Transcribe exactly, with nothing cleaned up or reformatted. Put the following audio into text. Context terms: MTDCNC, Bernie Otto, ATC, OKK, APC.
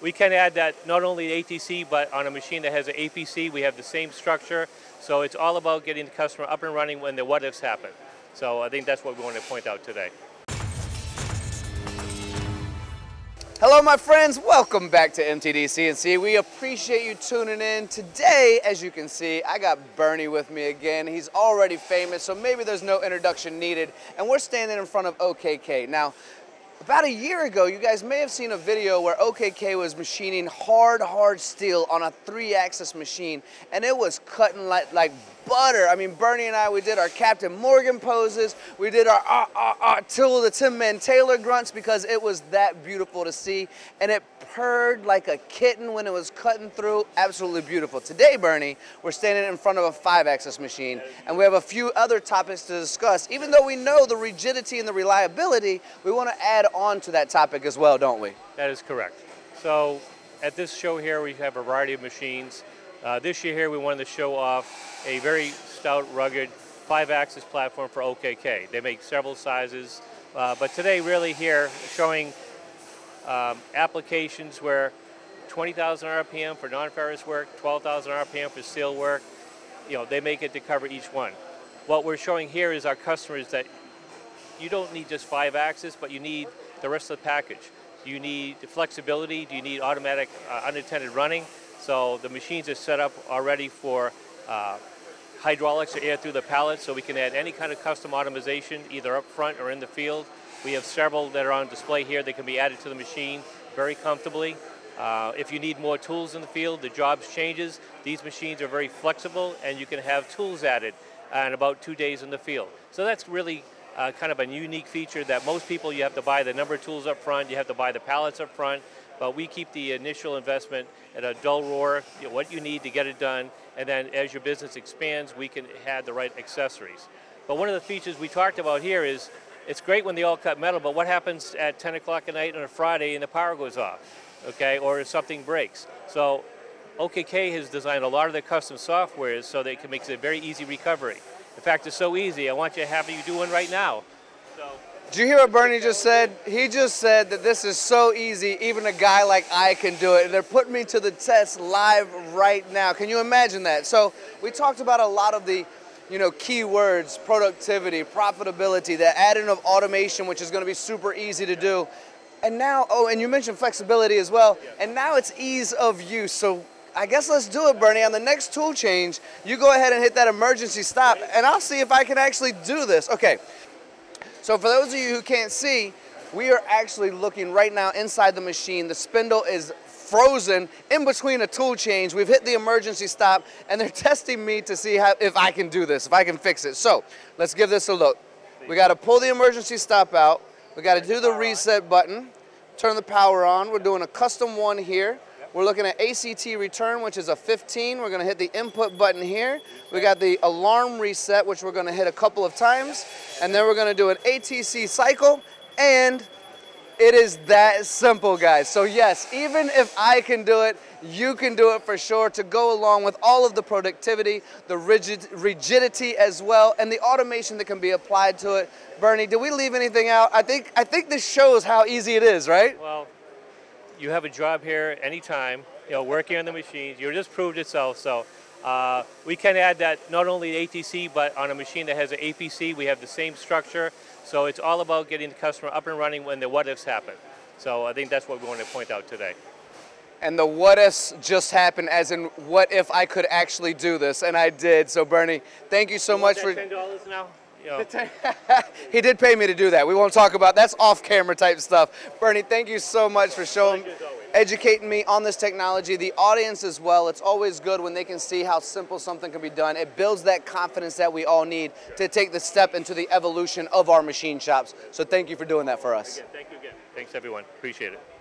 We can add that not only A T C, but on a machine that has an A P C, we have the same structure. So it's all about getting the customer up and running when the what-ifs happen. So I think that's what we want to point out today. Hello, my friends. Welcome back to M T D C N C. We appreciate you tuning in. Today, as you can see, I got Bernie with me again. He's already famous, so maybe there's no introduction needed. And we're standing in front of O K K. Now, about a year ago, you guys may have seen a video where O K K was machining hard, hard steel on a three-axis machine, and it was cutting like, like butter. I mean, Bernie and I, we did our Captain Morgan poses, we did our ah, ah, ah, till the Tin Man Taylor grunts because it was that beautiful to see, and it purred like a kitten when it was cutting through. Absolutely beautiful. Today, Bernie, we're standing in front of a five-axis machine, and we have a few other topics to discuss. Even though we know the rigidity and the reliability, we want to add on to that topic as well, don't we? That is correct. So at this show here, we have a variety of machines. Uh, this year here, we wanted to show off a very stout, rugged five-axis platform for O K K. They make several sizes, uh, but today really here showing um, applications where twenty thousand R P M for non-ferrous work, twelve thousand R P M for steel work. You know, they make it to cover each one. What we're showing here is our customers that you don't need just five axis, but you need the rest of the package. You need the flexibility, do you need automatic uh, unattended running? So the machines are set up already for uh, hydraulics to air through the pallet, so we can add any kind of custom automation either up front or in the field. We have several that are on display here that can be added to the machine very comfortably. Uh, if you need more tools in the field, the jobs changes. These machines are very flexible and you can have tools added in about two days in the field. So that's really Uh, kind of a unique feature that most people, you have to buy the number of tools up front, you have to buy the pallets up front, but we keep the initial investment at a dull roar, you know, what you need to get it done, and then as your business expands, we can add the right accessories. But one of the features we talked about here is, it's great when they all cut metal, but what happens at ten o'clock at night on a Friday and the power goes off, okay, or if something breaks? So O K K has designed a lot of their custom softwares so that it can make it a very easy recovery. In fact, it's so easy. I want you to have you do one right now. So, did you hear what Bernie just said? He just said that this is so easy, even a guy like I can do it. And they're putting me to the test live right now. Can you imagine that? So we talked about a lot of the, you know, key words, productivity, profitability, the add-in of automation, which is going to be super easy to do. And now, oh, and you mentioned flexibility as well. And now it's ease of use. So I guess let's do it, Bernie. On the next tool change, you go ahead and hit that emergency stop, and I'll see if I can actually do this. Okay, so for those of you who can't see, we are actually looking right now inside the machine. The spindle is frozen in between a tool change. We've hit the emergency stop, and they're testing me to see how, if I can do this, if I can fix it. So let's give this a look. We got to pull the emergency stop out. We got to do the reset button, turn the power on. We're doing a custom one here. We're looking at A C T return, which is a fifteen. We're gonna hit the input button here. We got the alarm reset, which we're gonna hit a couple of times. And then we're gonna do an A T C cycle. And it is that simple, guys. So yes, even if I can do it, you can do it for sure, to go along with all of the productivity, the rigid, rigidity as well, and the automation that can be applied to it. Bernie, did we leave anything out? I think, I think this shows how easy it is, right? Well, you have a job here anytime, you know, working on the machines. You just proved itself, so uh, we can add that not only A T C, but on a machine that has an A P C, we have the same structure. So it's all about getting the customer up and running when the what-ifs happen. So I think that's what we want to point out today. And the what-ifs just happened, as in, what if I could actually do this? And I did. So Bernie, thank you so much for ten dollars now. He did pay me to do that. We won't talk about that's off-camera type stuff. Bernie, thank you so much for showing, educating me on this technology. The audience as well. It's always good when they can see how simple something can be done. It builds that confidence that we all need to take the step into the evolution of our machine shops. So thank you for doing that for us. Thank you again. Thanks everyone. Appreciate it.